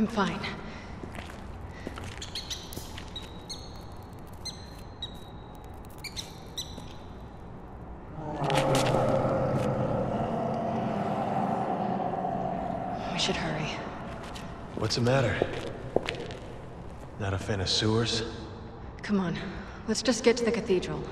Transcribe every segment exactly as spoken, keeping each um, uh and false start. I'm fine. We should hurry. What's the matter? Not a fan of sewers? Come on, let's just get to the cathedral,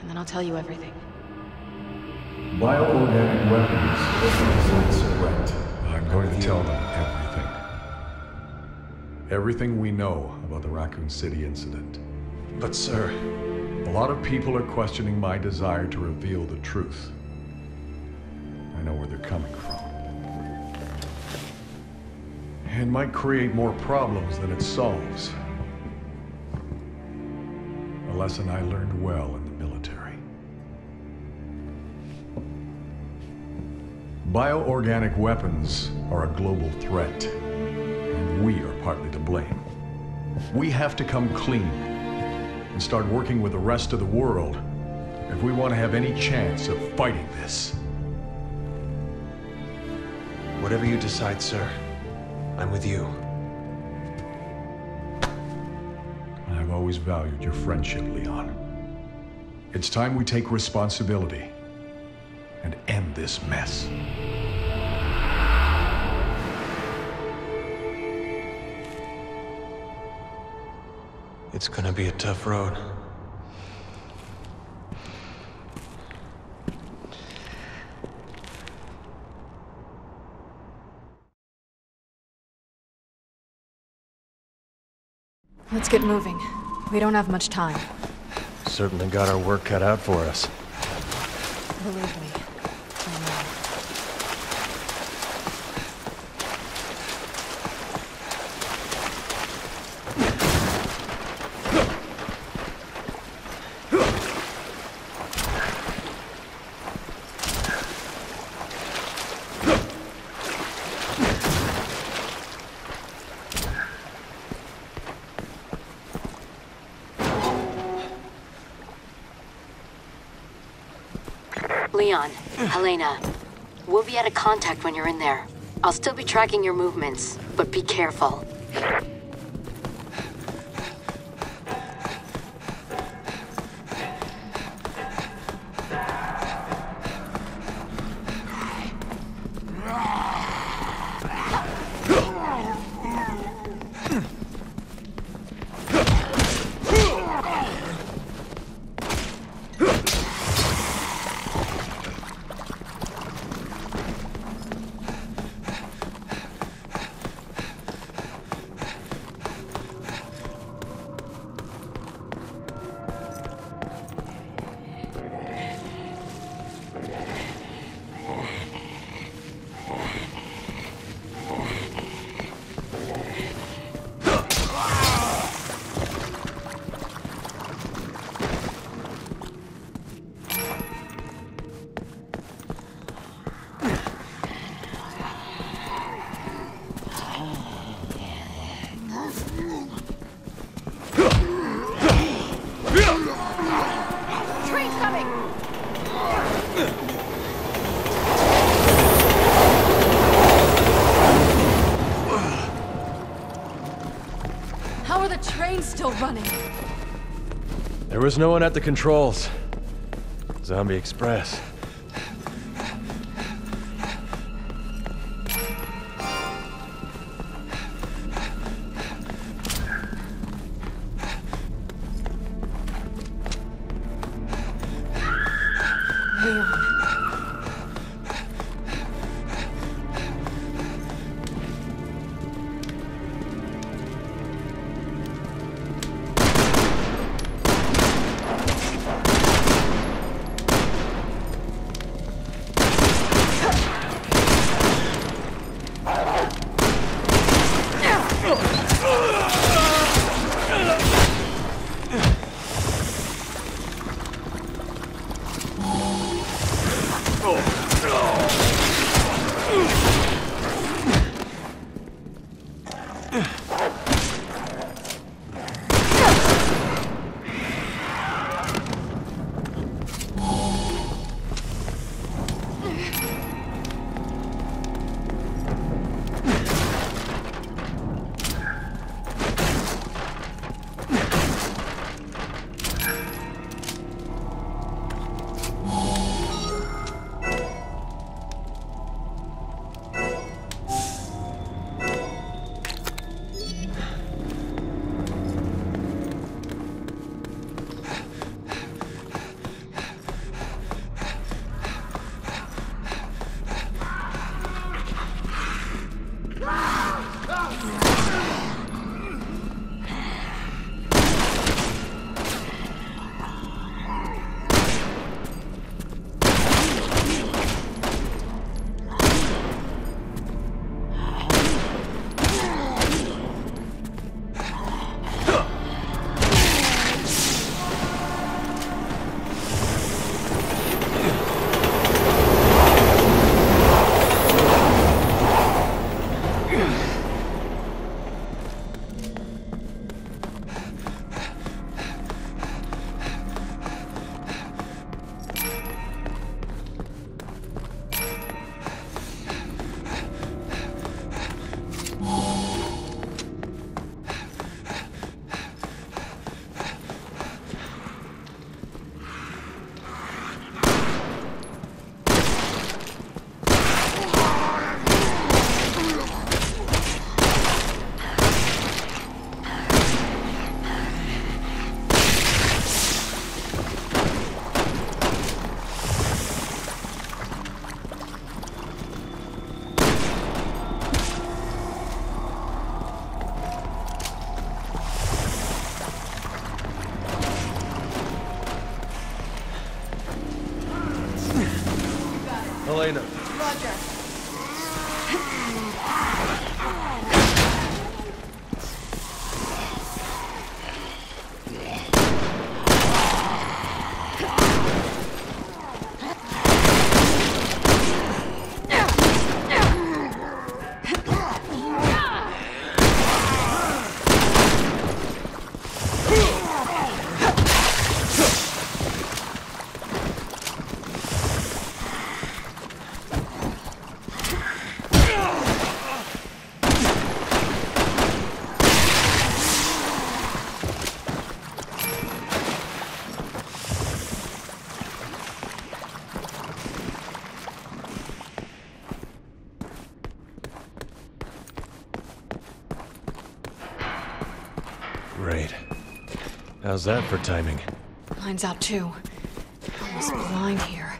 and then I'll tell you everything. Bioorganic weapons represents a threat. I'm going to tell them everything. Everything we know about the Raccoon City incident. But sir, a lot of people are questioning my desire to reveal the truth. I know where they're coming from. And might create more problems than it solves. A lesson I learned well in the military. Bioorganic weapons are a global threat, and we are partly to blame. We have to come clean and start working with the rest of the world if we want to have any chance of fighting this. Whatever you decide, sir, I'm with you. I've always valued your friendship, Leon. It's time we take responsibility and end this mess. It's gonna be a tough road. Let's get moving. We don't have much time. Certainly got our work cut out for us. Believe me. Leon, Helena, we'll be out of contact when you're in there. I'll still be tracking your movements, but be careful. Still running. There was no one at the controls. Zombie Express. Helena. Roger. Great. How's that for timing? Lines out too. Almost blind here.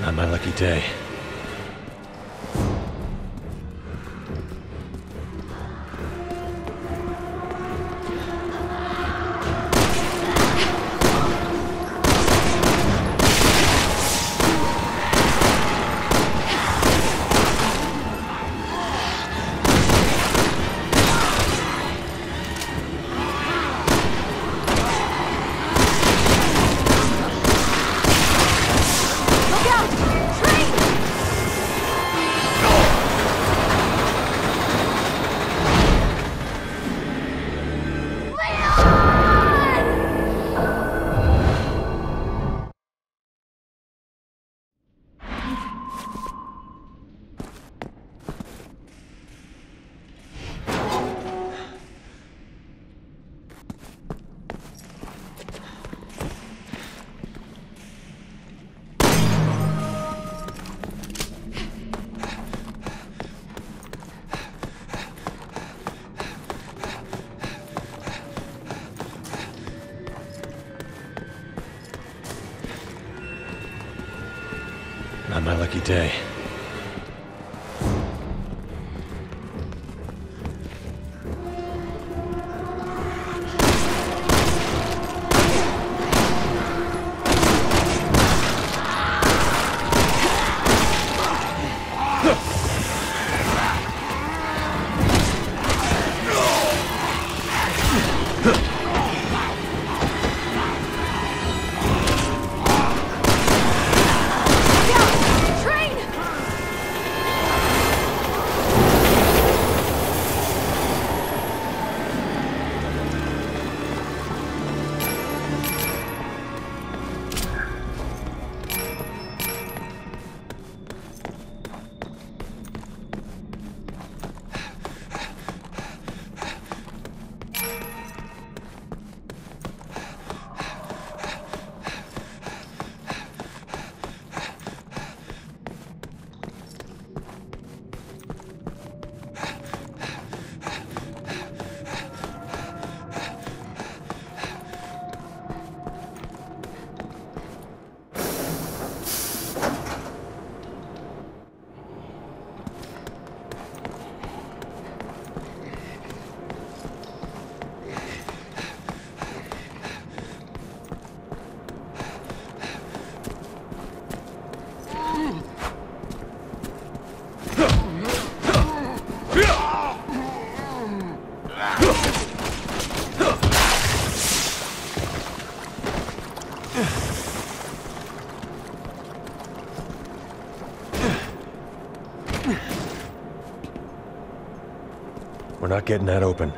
Not my lucky day. Not my lucky day. Train! not getting that open.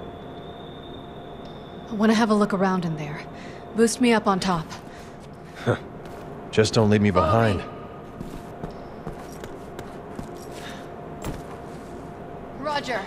I want to have a look around in there. Boost me up on top. Huh. Just don't leave me behind. Right. Roger.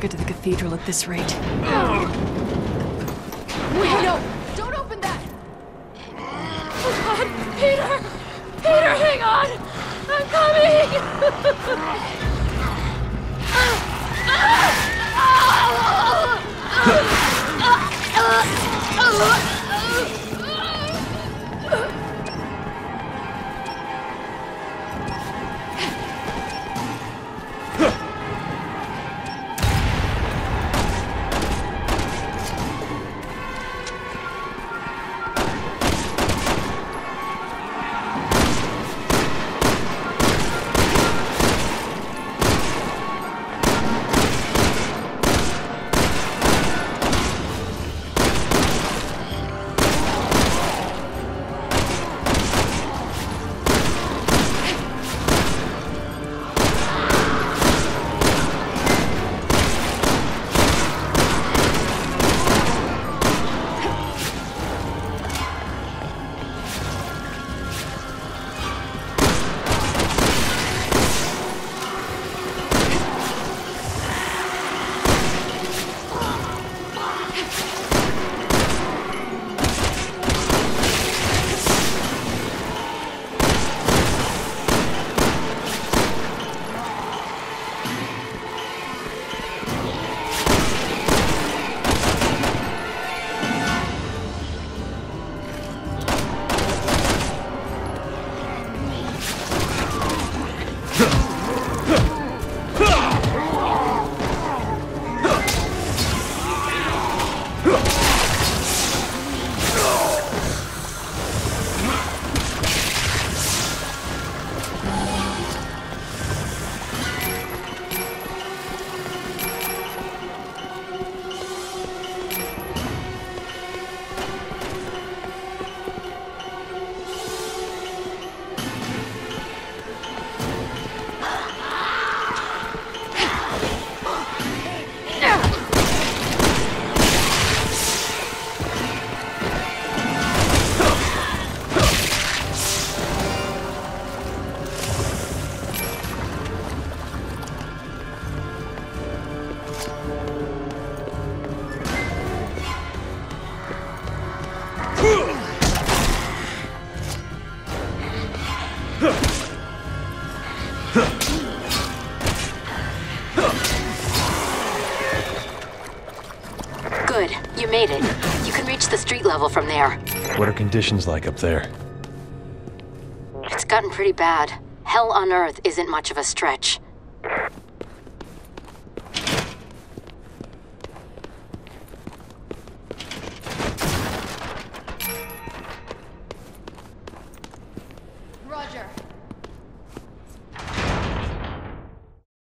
Get to the cathedral at this rate. Wait, no! Don't open that! Oh God! Peter! Peter, hang on! I'm coming! Good. You made it. You can reach the street level from there. What are conditions like up there? It's gotten pretty bad. Hell on Earth isn't much of a stretch.